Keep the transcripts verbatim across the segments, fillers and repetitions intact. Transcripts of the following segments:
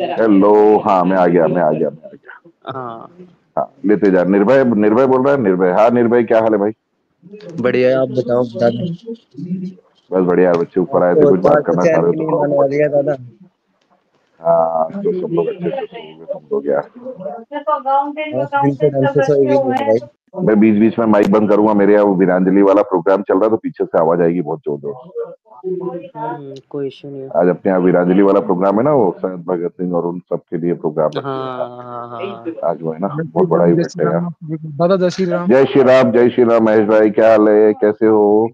Hello हाँ मैं आ गया मैं आ गया मैं आ गया हाँ हाँ लेते जा। निर्भय निर्भय बोल रहा है निर्भय। हाँ निर्भय क्या हाल है भाई? बढ़िया आप बताओ। बस बढ़िया बच्चे ऊपर आए थे कुछ बात करना चाह रहे हो। हाँ तो सब लोग अच्छे से हो गया। मैं बीच बीच में माइक बंद करूंगा, मेरे यहाँ वो वीरांजलि वाला प्रोग्राम चल रहा है तो पीछे से आवाज आएगी बहुत जोर जोर। कोई इशू नहीं, आज अपने यहाँ वीरांजलि वाला प्रोग्राम है ना, वो शायद भगत सिंह और उन सब के लिए प्रोग्राम है। हाँ, आज वो है ना बहुत बड़ा इवेंट है दादा। जय श्री राम। जय श्री राम। जय श्री राम। महेश भाई क्या हाल है, कैसे हो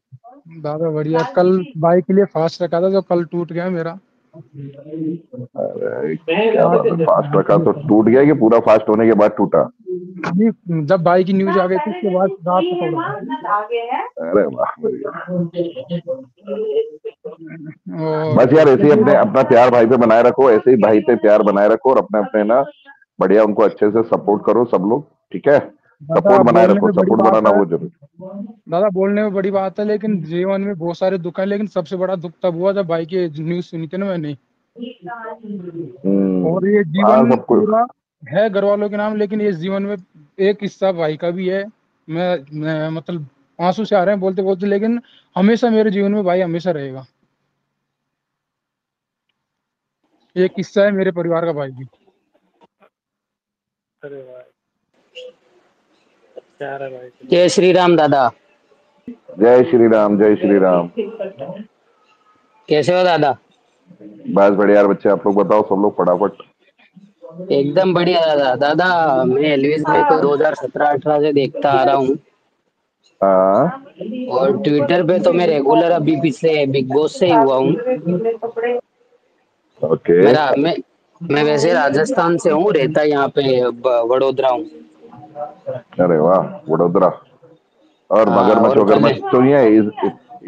दादा? बढ़िया। कल बाइक के लिए फास्ट रखा था जो कल टूट गया मेरा। अरे क्या बात है, फास्ट रखा तो टूट गया कि पूरा फास्ट होने के बाद टूटा? जब भाई की न्यूज आ गई थी उसके बाद रात को। अरे वाह बस यार ऐसे ही अपने अपना प्यार भाई पे बनाए रखो, ऐसे ही भाई पे प्यार बनाए रखो और अपने अपने ना बढ़िया उनको अच्छे से सपोर्ट करो सब लोग, ठीक है? सपोर्ट बनाए रखो, सपोर्ट बनाना बहुत जरूरी। दादा बोलने में बड़ी बात है लेकिन जीवन में बहुत सारे दुख है, लेकिन सबसे बड़ा दुख तब हुआ जब भाई की न्यूज सुनी थी ना मैंने। और ये जीवन में है घर वालों के नाम, लेकिन ये जीवन में एक हिस्सा भाई का भी है। मैं, मैं मतलब आंसू से आ रहे हैं बोलते बोलते, लेकिन हमेशा मेरे जीवन में भाई हमेशा रहेगा, एक हिस्सा है मेरे परिवार का भाई भी। अरे भाई जय श्री राम दादा। जय श्री राम। जय श्री राम। कैसे हो दादा? बस बढ़िया यार बच्चे, आप लोग बताओ सब लोग फटाफट। एकदम बढ़िया दादा। दादा मैं एल्विश भाई को दो हज़ार सत्रह अठारह से देखता आ रहा हूँ और ट्विटर पे तो मैं रेगुलर अभी पिछले बिग बॉस से ही हुआ हूँ। ओके। मेरा मैं मैं वैसे राजस्थान से हूँ, रहता यहाँ पे वडोदरा हूँ। अरे वाह वडोदरा। और मगरमच्छ मगरमच्छ तो ये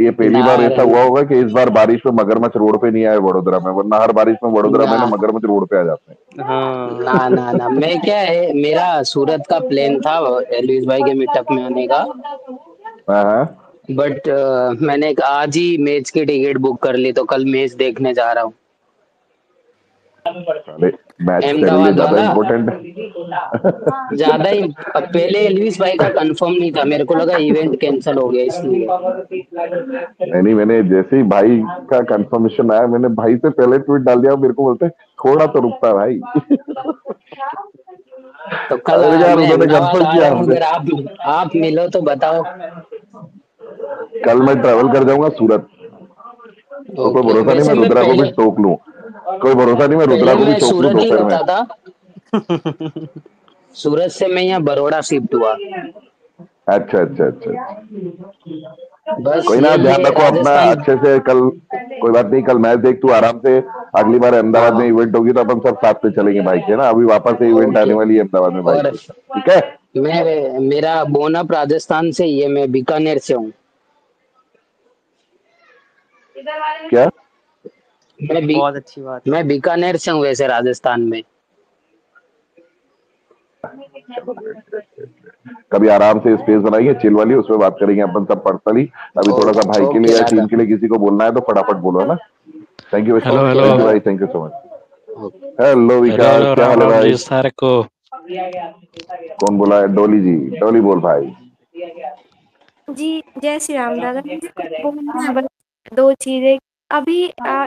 ये पहली बार ऐसा हुआ होगा कि इस बार बारिश में मगरमच्छ रोड पे नहीं आए वडोदरा में, वरना हर बारिश में वडोदरा में ना मगरमच्छ रोड पे आ जाते हैं। हाँ ना ना ना मैं क्या है, मेरा सूरत का प्लान था एल्विश भाई के मीटअप में आने का, बट uh, मैंने आज ही मैच की टिकट बुक कर ली तो कल मैच देखने जा रहा हूँ। मैच ज्यादा इम्पोर्टेंट है ज्यादा ही। पहले एल्विश भाई का कंफर्म नहीं था, मेरे को लगा इवेंट कैंसिल हो गया इसलिए। नहीं मैंने जैसे ही भाई का कंफर्मेशन आया मैंने भाई से पहले ट्वीट डाल दिया, मेरे को बोलते थोड़ा तो रुकता भाई। तो कल अगर आप आप मिलो तो बताओ। कल मैं ट्रेवल कर जाऊंगा सूरत, तो कोई भरोसा नहीं मैं रुद्रा को भी टोक लूं। कोई भरोसा नहीं मैं रुद्रा को भी सूरत ही होता था। सूरत से मैं यहाँ बड़ौदा शिफ्ट हुआ। अच्छा अच्छा अच्छा बस कोई ना, ध्यान रखो अपना अच्छे से। कल कोई बात नहीं, कल मैच देख तू आराम से। अगली बार अहमदाबाद में इवेंट होगी तो अपन सब साथ में चलेंगे भाई के ना, अभी वापस से इवेंट आने वाली है अहमदाबाद में भाई, ठीक है? मैं मेरा बोनअप राजस्थान से ही है, मैं बीकानेर से हूँ। क्या मैं भी, बहुत अच्छी बात। मैं बीकानेर से हूँ वैसे राजस्थान में। कभी आराम से स्पेस बनाइए चिल वाली, उसमें बात करेंगे अपन सब पर्सनली। अभी थोड़ा सा भाई के लिए या टीम के लिए किसी को बोलना है तो फटाफट बोलो ना। थैंक यू भाई, thank you so much. Hello Vikas क्या हाल है भाई? सारे को कौन बोला है? डोली जी। डोली बोल भाई। जी जय श्री राम दादा। दो चीजें अभी आ,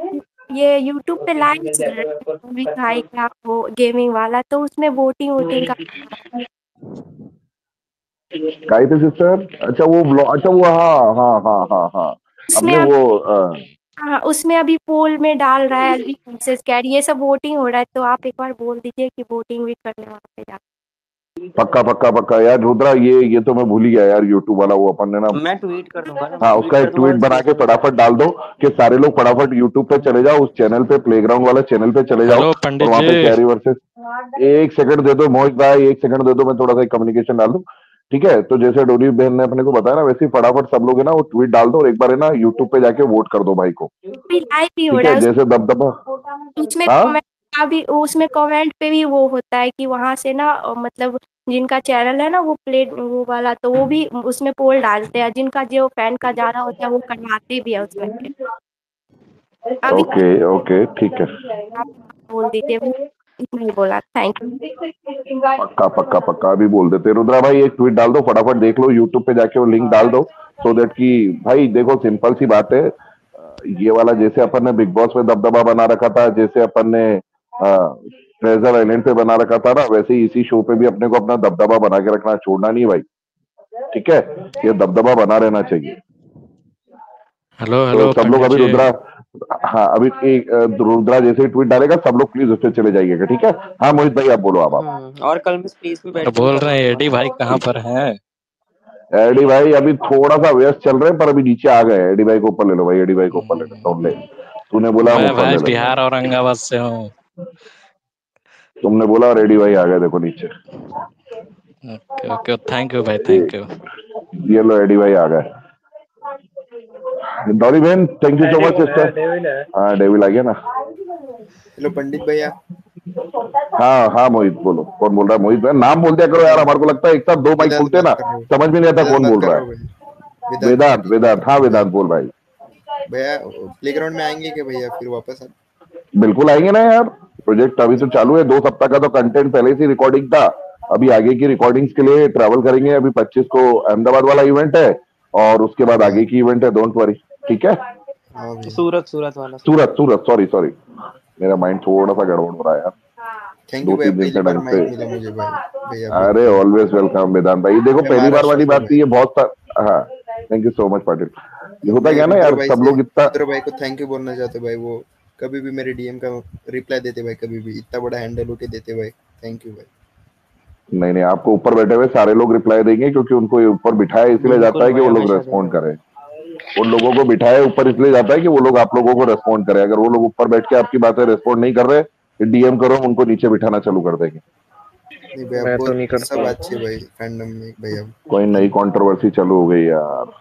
ये यूट्यूब पे लाइव चल रहा है का वो गेमिंग वाला, तो उसमें वोटिंग वोटिंग का गाइस सिस्टर। अच्छा वो अच्छा वो हाँ हाँ हाँ हाँ हाँ उसमें वो हाँ उसमें अभी पोल में डाल रहा है ये सब वोटिंग हो रहा है, तो आप एक बार बोल दीजिए कि वोटिंग भी करने वाले जा। पक्का पक्का पक्का यार रुद्रा, ये ये तो मैं भूल ही गया यार यूट्यूब वाला वो अपन ने ना मैं ट्वीट कर दूंगा। हाँ उसका एक ट्वीट बना के फटाफट डाल दो कि सारे लोग फटाफट यूट्यूब पे चले जाओ, उस चैनल पे प्लेग्राउंड वाला चैनल पे चले जाओ और वहाँ पे कैरी वर्सेस। एक सेकंड दे दो मोहित भाई, एक सेकंड दे दो, मैं थोड़ा सा कम्युनिकेशन डाल दूं, ठीक है? तो जैसे डोरी बहन ने अपने को बताया ना वैसे फटाफट सब लोग है ना वो ट्वीट डाल दो और एक बार है ना यूट्यूब पे जाके वोट कर दो भाई को, ठीक है? जैसे दबदबा अभी उसमें कमेंट पे भी वो होता है कि वहाँ से ना मतलब जिनका चैनल है ना वो प्ले वो वाला तो वो भी उसमें पोल डालते हैं, जिनका जो फैन का जाना होता है वो करवाते भी है उसमें। ओके ओके ठीक है आप बोल दीजिए। नहीं बोला, थैंक यू। पक्का पक्का पक्का अभी बोल देते। रुद्रा भाई एक ट्वीट डाल दो, फटाफट देख लो, यूट्यूब पे जाके वो लिंक डाल दो, सो देट की भाई देखो सिंपल सी बात है, ये वाला जैसे अपन ने बिग बॉस में दबदबा बना रखा था, जैसे अपन ने ट्रेजर आइलैंड पे बना रखा था ना, वैसे ही इसी शो पे भी अपने को अपना दबदबा बना के रखना, छोड़ना नहीं भाई, ठीक है, ये दबदबा बना रहना चाहिए। हेलो हेलो सब लोग, अभी रुद्रा, हाँ अभी एक रुद्रा जैसे ट्वीट डालेगा सब लोग प्लीज उससे चले जाइएगा, ठीक है। हाँ मोहित भाई आप बोलो, आप आप और कल मिस प्लीज भी बैठो बोल रहे हैं। एडी भाई कहाँ पर है? एडी भाई अभी थोड़ा सा व्यस्त चल रहे हैं पर अभी नीचे आ गए। एडी भाई को ऊपर ले लो भाई, एडी भाई को ऊपर ले लो, ले तूने बोला भाई बिहार औरंगाबाद से हूँ, तुमने बोला और एडी भाई आ गए, देखो नीचे। ओके ओके थैंक यू भाई, थैंक यू। ये लो एडी भाई आ गए। डॉली बहन thank you so much sister. हाँ डेविल आ गया ना। हेलो पंडित भैया। हाँ हाँ मोहित बोलो, कौन बोल रहा है? मोहित भाई नाम बोल दिया करो यार, हमारे को लगता है एक साथ दो माइक खुलते ना, समझ में नहीं आता कौन बोल रहा है। वेदांत वेदांत, हाँ वेदांत बोल भाई। भैया प्लेग्राउंड में आएंगे क्या भैया फिर वापस? बिल्कुल आएंगे ना यार, प्रोजेक्ट अभी तो चालू है, दो सप्ताह का तो कंटेंट पहले से रिकॉर्डिंग था, अभी आगे की रिकॉर्डिंग्स के लिए ट्रैवल करेंगे। अभी पच्चीस को अहमदाबाद वाला इवेंट है और उसके बाद आगे की इवेंट है, डोंट वरी, ठीक है। सूरत सूरत वाला, सूरत सूरत सॉरी सॉरी, मेरा माइंड थोड़ा सा गड़बड़ हो रहा है यार। थैंक यू भैया। अरे ऑलवेज वेलकम वेदांत भाई। देखो पहली बार वाली बात थी ये, बहुत हाँ thank you so much Patil. ये होता क्या ना यार, सब लोग इतना भाई को थैंक यू बोलना चाहते भाई, वो कभी भी मेरे डीएम का रिप्लाई देते भाई, कभी भी इतना बड़ा हैंडल होके देते भाई, थैंक यू भाई। नहीं नहीं आपको ऊपर बैठे हुए सारे लोग रिप्लाई देंगे, क्योंकि उनको ऊपर बिठाया इसलिए जाता है कि वो लोग रेस्पॉन्ड करें, उन लोगों को बिठाया ऊपर इसलिए जाता है कि वो लोग आप लोगों को रेस्पॉन्ड करें। अगर वो लोग ऊपर बैठ के आपकी बातें रेस्पॉन्ड नहीं कर रहे, डीएम करो, उनको नीचे बिठाना चालू कर देंगे। कोई नई कंट्रोवर्सी चालू हो गई यार।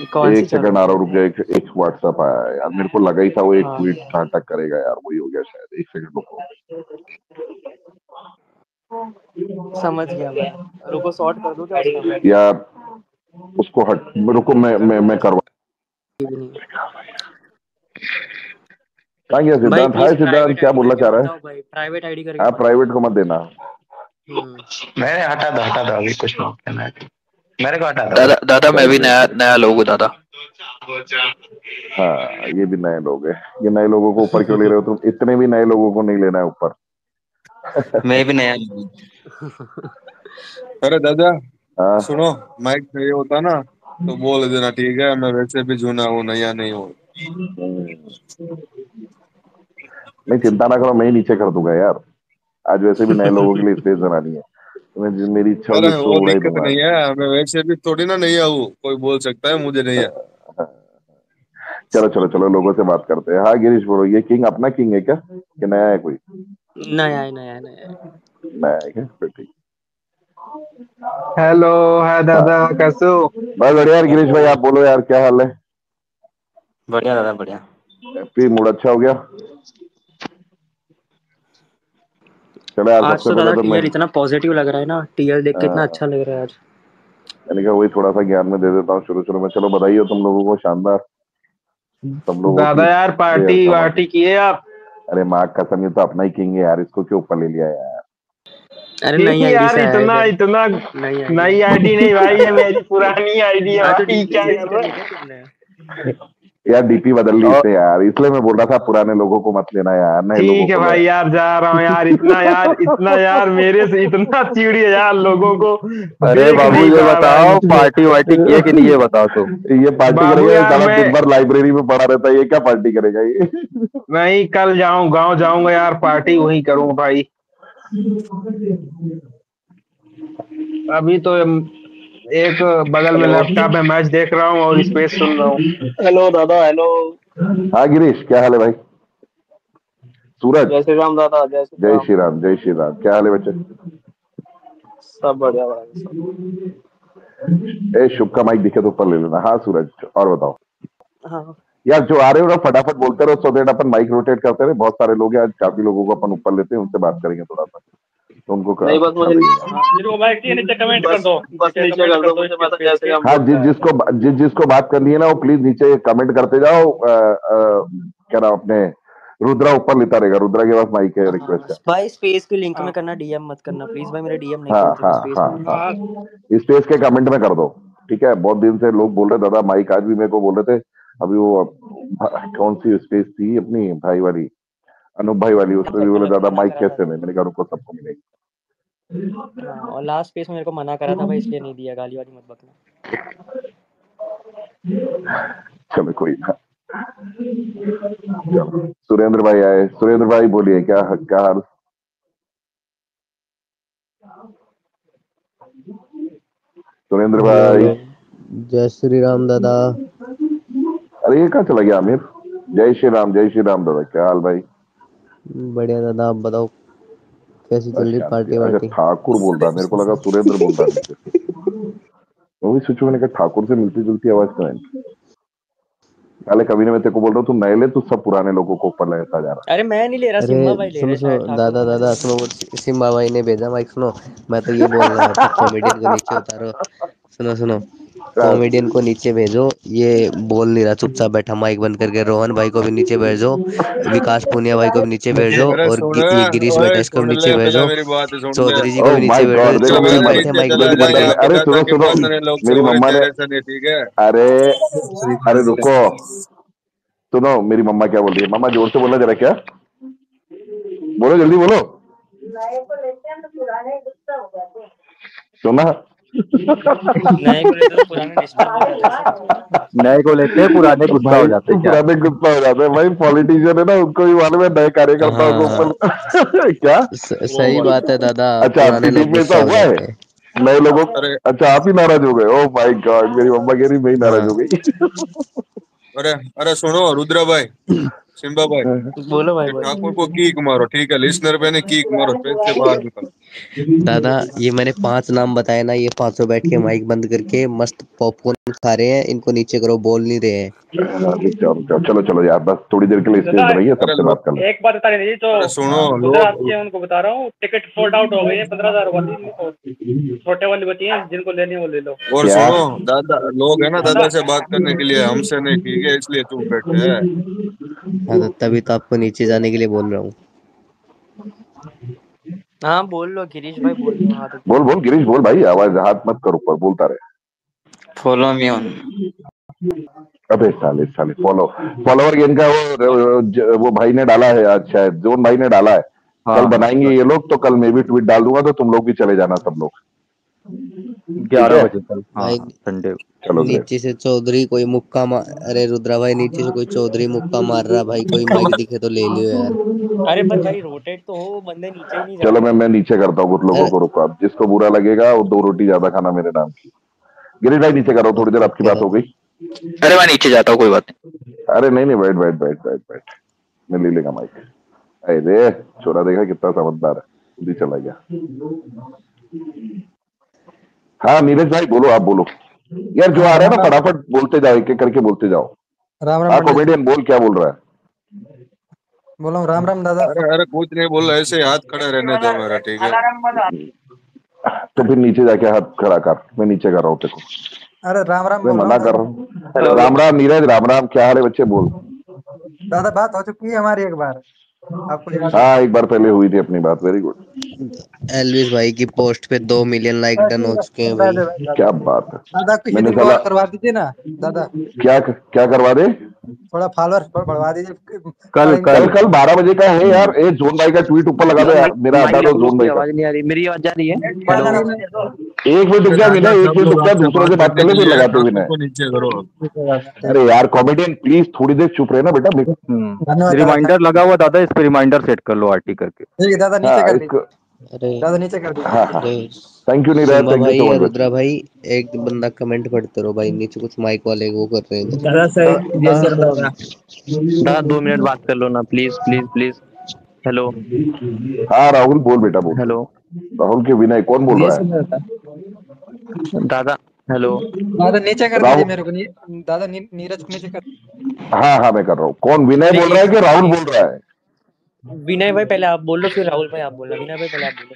एक सेकंड आ रहा, रुक जाए, एक, एक व्हाट्सएप आया यार, मेरे को लगा ही था वो एक ट्वीट नाटक करेगा यार, वही हो गया शायद। एक सेकंड रुको, समझ गया मैं, रुको सॉर्ट कर दूं क्या उसका यार, उसको हट, रुको मैं मैं मैं करवा। कहाँ गया सिद्धार्थ? हाय सिद्धार्थ, क्या बोलना चाह रहा है? प्राइवेट आईडी करके आप प्राइवेट को मत देना। मैंने हटा दो हटा दो, अभी कुछ नहीं कहना है मेरे को। हटा दादा दादा, मैं भी नया नया लोग हूँ दादा। हाँ ये भी नए लोग हैं, ये नए लोगों को ऊपर क्यों ले रहे हो तुम? इतने भी नए लोगों को नहीं लेना है ऊपर। मैं भी नया। अरे दादा सुनो, माइक चाहिए होता ना तो बोल देना, ठीक है, मैं वैसे भी जूना हूँ, नया नहीं हूँ। नहीं चिंता ना करो, मैं ही नीचे कर दूंगा यार, आज वैसे भी नए लोगों के लिए स्पेस बनानी है। मेरी इच्छा नहीं है, मैं वैसे भी थोड़ी ना नहीं आऊँ, कोई बोल सकता है मुझे नहीं है। चलो चलो चलो लोगों से बात करते हैं। हाँ गिरीश बोलो, ये किंग अपना किंग है क्या कि नया है कोई? नया है नया है नया है क्या? ठीक। हेलो हाय दादा, कैसे हो? बस बढ़िया यार। गिरीश भाई आप बोलो यार, क्या हाल है? बढ़िया दादा बढ़िया। हैप्पी मूड अच्छा हो गया? आज तो दादा टीएल इतना पॉजिटिव लग रहा है ना, टीएल देख के इतना अच्छा लग रहा है आज। मैंने कहा वही थोड़ा सा ज्ञान में दे देता हूँ शुरू शुरू में। चलो बधाई तुम लोगों को, शानदार तुम लोगों दादा यार, पार्टी वार्टी किए आप? अरे माँ कसम ये तो अपना ही किंग है यार, इसको क्यों ऊपर ले लिया यार? अरे नहीं यार इतना इतना नई आईडी नहीं भाई, ये मेरी पुरानी आईडी है यार, डीपी बदल ली थे यार, इसलिए मैं बोल रहा था पुराने लोगों को मत लेना यार। नहीं ठीक है भाई यार, जा रहा हूँ यार, इतना यार इतना यार मेरे से इतना चिड़ी है यार लोगों को। अरे बाबू ये बताओ पार्टी वार्टी किए कि नहीं, ये बताओ तुम? ये पार्टी करेगा, दिन भर लाइब्रेरी में पढ़ा रहता है, ये क्या पार्टी करेगा ये? नहीं कल जाऊँ गाँव जाऊंगा यार, पार्टी वही करूँगा भाई। अभी तो एक बगल में लैपटॉप में मैच देख रहा हूँ और स्पेस सुन रहा हूँ। हेलो दादा हेलो। हाँ गिरीश क्या हाल है भाई? सूरज जय श्री राम दादा। जय जय श्री राम, जय श्री राम। क्या हाल है बच्चे? सब बढ़िया भाई। ए शुभ का माइक दिखे तो ऊपर ले लेना। हाँ सूरज और बताओ। हाँ यार जो आ रहे हो ना फटाफट बोलते रहो, सो देट अपन माइक रोटेट करते रहे। बहुत सारे लोग हैं आज, काफी लोगों को अपन ऊपर लेते हैं, उनसे बात करेंगे थोड़ा सा उनको। नहीं बस मुझे नीचे कमेंट कर दो, बस नीचे कर दो मुझे पता कैसे। हाँ जिस जिसको जिस जिसको बात करनी है ना वो प्लीज नीचे कमेंट करते जाओ। आ, आ, क्या नाम अपने रुद्रा ऊपर लेता रहेगा, रुद्रा के पास माइक है, रिक्वेस्ट है भाई। स्पेस की लिंक में करना, डीएम मत करना प्लीज भाई, मेरे डीएम नहीं करना स्पेस में, इस स्पेस के कमेंट में कर दो ठीक है। बहुत दिन से लोग बोल रहे दादा माइक, आज भी मेरे को बोल रहे थे अभी वो कौन सी स्पेस थी अपनी भाई वाली, अनुप भाई वाली, उसमें भी बोले दादा माइक कैसे में, मैंने कहा रुको सबको मिलेगी। और लास्ट स्पेस में मेरे को मना करा था भाई इसलिए नहीं दिया, गाली वाली मत बकना। चलो कोई ना, सुरेंद्र भाई आए, सुरेंद्र भाई बोलिए क्या क्या हाल। सुरेंद्र भाई जय श्री राम दादा। अरे ये कहाँ चला गया आमिर, जय श्री राम, जय श्री राम दादा, क्या हाल भाई। बढ़िया दादा, आप बताओ कैसी चल रही पार्टी वार्टी। ठाकुर बोल रहा, मेरे को लगा सुरेंद्र बोल रहा है, सोचो मैंने कहा ठाकुर से मिलती जुलती आवाज करें। अरे कभी नहीं, मैं तेरे को बोल रहा हूँ तू नए ले, तू सब पुराने लोगों को ऊपर लेता जा रहा। अरे मैं नहीं ले रहा, सिम्बा भाई ले रहा है। दादा दादा सुनो, सिम्बा भाई ने भेजा माइक, सुनो मैं तो ये बोल रहा हूँ कॉमेडियन को नीचे उतारो, सुनो सुनो कॉमेडियन को नीचे भेजो, ये बोल नहीं रहा चुपचाप बैठा माइक बंद करके। रोहन भाई को भी नीचे भेजो, विकास पुनिया भाई को भी नीचे भेजो, और गिरीश बैठेश को भी नीचे भेजो, चौधरी जी को भी नीचे भेजो, बैठे थे माइक बंद करके। अरे सुनो सुनो मेरी मम्मा ने, ठीक है अरे अरे रुको सुनो मेरी मम्मा क्या बोल रही है। मम्मा जोर से बोलना जरा, क्या बोलो जल्दी बोलो, सुना नए को लेते हैं पुराने गुस्सा हो जाते हैं, पुराने गुस्सा हो जाते हैं भाई। पॉलिटिशियन है ना, उनको भी मालूम है नए कार्यकर्ताओं को ऊपर। क्या सही बात है दादा। अच्छा आपके टीम में ऐसा हुआ है नए लोगों, अच्छा आप ही नाराज हो गए। ओ माय गॉड, मेरी मम्मा कह रही मैं ही नाराज हो गई। अरे अरे सुनो रुद्रा भाई, सिम्बा भाई बोलो भाई, ठाकुर को कीक मारो ठीक है, लिस्नर पे ने कीक मारो, पेज से बाहर निकलो। दादा ये मैंने पांच नाम बताए ना, ये पांचों बैठ के माइक बंद करके मस्त पॉपकॉर्न खा रहे हैं, इनको नीचे करो, बोल नहीं रहे हैं। चलो चलो यार बस थोड़ी देर के लिए स्टेज पर रहिए, सबसे बात कर लो। एक बात बता दीजिए जो सुनो लोग, आपके उनको बता रहा हूं टिकट सोल्ड आउट हो गई है, पंद्रह हज़ार वाली छोटे वाली बची है, जिनको लेनी है वो ले लो। और सुनो दादा लोग है ना, दादा से बात करने के लिए, हमसे नहीं ठीक है, इसलिए चुप बैठे हैं। तभी तो आपको नीचे जाने के लिए बोल रहा हूँ। हाँ बोल लो गिरीश भाई, बोल बोल बोल गिरीश बोल भाई, आवाज हाथ मत कर ऊपर, बोलता रहे। Follow me on. अबे साले साले फॉलो फॉलोवर गेम का वो वो भाई ने डाला है, अच्छा है जोन भाई ने डाला है। हाँ, कल बनाएंगे ये लोग, तो कल मैं भी ट्वीट डाल दूंगा, तो तुम लोग भी चले जाना सब लोग ग्यारह बजे तक। हाँ संडे। चलो नीचे से चौधरी कोई मुक्का मार, अरे रुद्रा भाई नीचे से कोई चौधरी मुक्का मार रहा भाई, कोई माइक दिखे तो ले लियो यार। अरे बस भाई रोटेट तो हो बंदे, नीचे ही नहीं। चलो मैं मैं नीचे करता हूँ कुछ लोगों को, रुका जिसको बुरा लगेगा वो दो रोटी ज्यादा खाना मेरे नाम की। गिरीश भाई नीचे करो, थोड़ी देर आपकी बात हो गई। अरे मैं नीचे जाता हूँ, कोई बात नहीं। अरे नहीं नहीं बैठ बैठ बैठ बैठ बैठ, मैं ले लेगा माइक। अरे छोरा देखा कितना समझदार है, चला गया। हाँ नीरज भाई बोलो, आप बोलो यार, जो आ रहा है ना फटाफट बोलते जाओ, एक एक करके बोलते जाओ। राम राम कॉमेडियन बोल, क्या बोल रहा है। बोलो राम राम दादा। अरे अरे कुछ नहीं बोल, ऐसे हाथ खड़ा रहने दो मेरा, ठीक है। तो फिर नीचे जाके हाथ खड़ा कर, मैं नीचे कर रहा हूँ तेको। अरे राम राम मैं मना कर रहा हूँ। राम राम नीरज, राम राम क्या हाल है बच्चे, बोल दादा। बात हो चुकी है हमारी एक बार, हाँ एक बार पहले हुई थी अपनी बात। Very good. एल्विश भाई की पोस्ट पे दो मिलियन लाइक डन हो चुके हैं भाई, क्या बात है दादा। मैंने कहा करवा दीजिए ना दादा। क्या क्या करवा दे, थोड़ा फॉलोअर्स बढ़वा दीजिए। कल कल कल बारह बजे का है यार। ए जोन भाई का ट्वीट ऊपर लगा दो यार, मेरा हटा दो जोन भाई। आवाज नहीं आ रही, मेरी आवाज जा रही है। एक मिनट रुक जा विनय, एक मिनट रुक जा, दूसरों से बात करने फिर लगाते विनय। नीचे करो। अरे यार कॉमेडियन प्लीज थोड़ी देर चुप रहे ना बेटा। रिमाइंडर लगा हुआ दादा, इस पे रिमाइंडर सेट कर लो आरटी करके। दादा नीचे कर दो, दादा नीचे कर दो। Thank you Neeraj, thank you so much Rudra भाई। एक बंदा कमेंट पढ़ते रहो भाई, नीचे कुछ माइक वाले वो कर रहे हैं। दादा सही ये सर दादा दादा दो मिनट बात कर लो ना प्लीज प्लीज प्लीज। हेलो हाँ राहुल बोल बेटा बोल। हेलो राहुल के विनय कौन बोल रहा है दादा। हेलो दादा नीचे कर दीजिए मेरे को, दादा नीरज नीचे कर। हाँ हाँ मैं कर रहा हूँ। कौन विनय बोल रहा है कि राहुल बोल रहा है। विनय भाई पहले आप बोल लो, फिर राहुल भाई आप बोल रहे। विनय भाई पहले आप बोलो।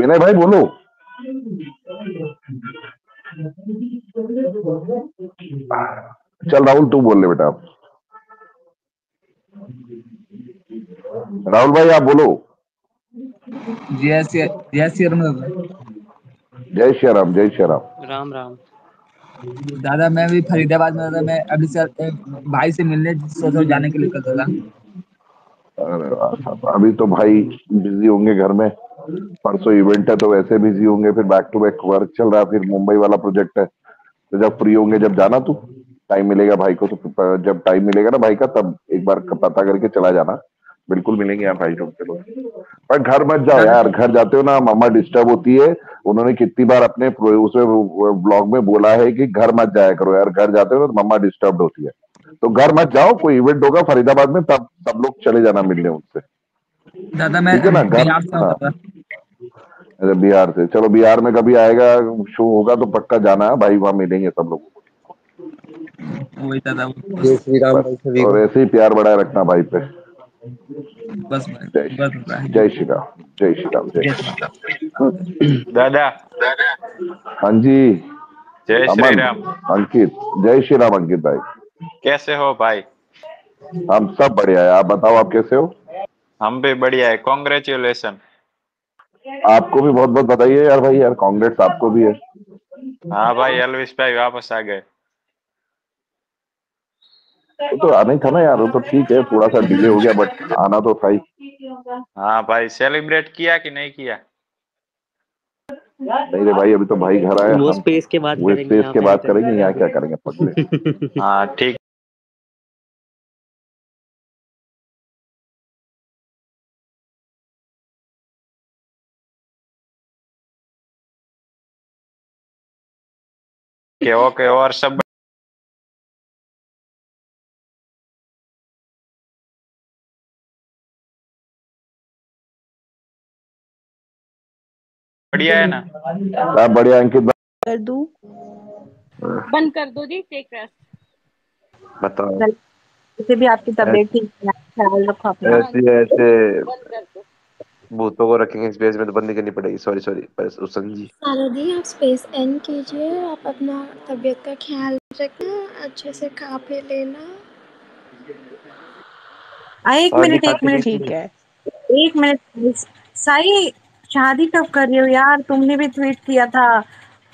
विनय भाई बोलो। चल राहुल तू बोल ले बेटा। राहुल भाई आप बोलो। जय श्री जय श्री राम। जय श्री राम। जय श्री राम। राम राम दादा, मैं भी फरीदाबाद में था। मैं अभी सर भाई से मिलने सोचा जाने के लिए निकल था। अभी तो भाई बिजी होंगे घर में, परसों इवेंट है तो वैसे बिजी होंगे, फिर बैक टू बैक वर्क चल रहा है, फिर मुंबई वाला प्रोजेक्ट है, तो जब फ्री होंगे जब जाना, तू टाइम मिलेगा भाई को तो, जब टाइम मिलेगा ना भाई का तब एक बार पता करके चला जाना। बिल्कुल मिलेंगे यार भाई लोग, चलो। पर घर मत जाओ यार, घर जाते हो ना मम्मा डिस्टर्ब होती है। उन्होंने कितनी बार अपने उसमें ब्लॉग में बोला है कि घर मत जाया करो यार, घर जाते हो ना मम्मा डिस्टर्ब होती है, तो घर मत जाओ। कोई इवेंट होगा फरीदाबाद में तब सब लोग चले जाना मिलने उनसे। दादा मैं ना घर अच्छा बिहार से, चलो बिहार में कभी आएगा शो होगा तो पक्का जाना है भाई, वहाँ मिलेंगे सब लोगों को। और ऐसे ही प्यार बढ़ाए रखना भाई पे। बस जय श्री राम। जय श्री राम। जय श्री राम। दादा हाँ जी जय श्री राम। अंकित जय श्री राम। अंकित भाई कैसे हो भाई? हम सब बढ़िया है, आप बताओ आप कैसे हो? हम भी बढ़िया है। कॉन्ग्रेचुलेशन आपको भी बहुत बहुत बधाई है यार भाई, यार कांग्रेस आपको भी है। हाँ भाई एल्विश भाई वापस आ गए तो आना ही था ना यार, वो तो ठीक है थोड़ा सा डिले हो गया बट आना तो था ही। हाँ भाई सेलिब्रेट किया कि नहीं किया? नहीं रे भाई अभी तो भाई घर आया, वो स्पेस के बाद वो स्पेस के बाद करेंगे, यहाँ क्या करेंगे पकड़े। हाँ ठीक। ओके ओके और सब बढ़िया है ना? आप बढ़िया। अंकित कर दूं बंद कर दो जी, टेक रेस्ट। बताओ इसे भी आपकी तबीयत ठीक है, ख्याल रखो अपना। ऐसे ऐसे भूतों को रखेंगे स्पेस में तो बंदी करनी पड़ेगी। सॉरी सॉरी उसन जी। सारा जी आप स्पेस एंड कीजिए, आप अपना तबीयत का ख्याल रखना, अच्छे से खा पी लेना। आ, एक मिनट एक मिनट ठीक है एक मिनट। साई शादी कब कर रही हो यार? तुमने भी ट्वीट किया था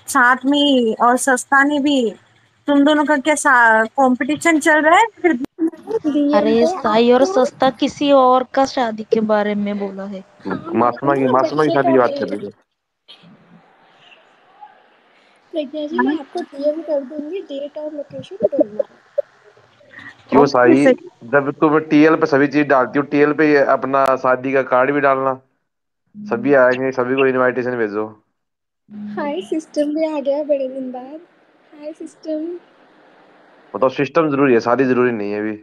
साथ में और सस्ता ने भी, तुम दोनों का क्या कंपटीशन चल रहा है? फिर अरे साई और सस्ता किसी और का शादी के बारे में बोला है। मासूमा की मासूमा की शादी की बात कर रही है। प्रज्ञा जी मैं आपको डीएम कर दूंगी डेट और लोकेशन दोनों। क्यों साई जब तुम टीएल पे सभी चीज डालती हो, टीएल पे अपना शादी का कार्ड भी डालना, सभी आएंगे सभी को इनविटेशन भेजो। हाय सिस्टम भी आ गया बड़े दिन बाद। हाय सिस्टम। मतलब सिस्टम जरूरी है, शादी जरूरी नहीं है अभी।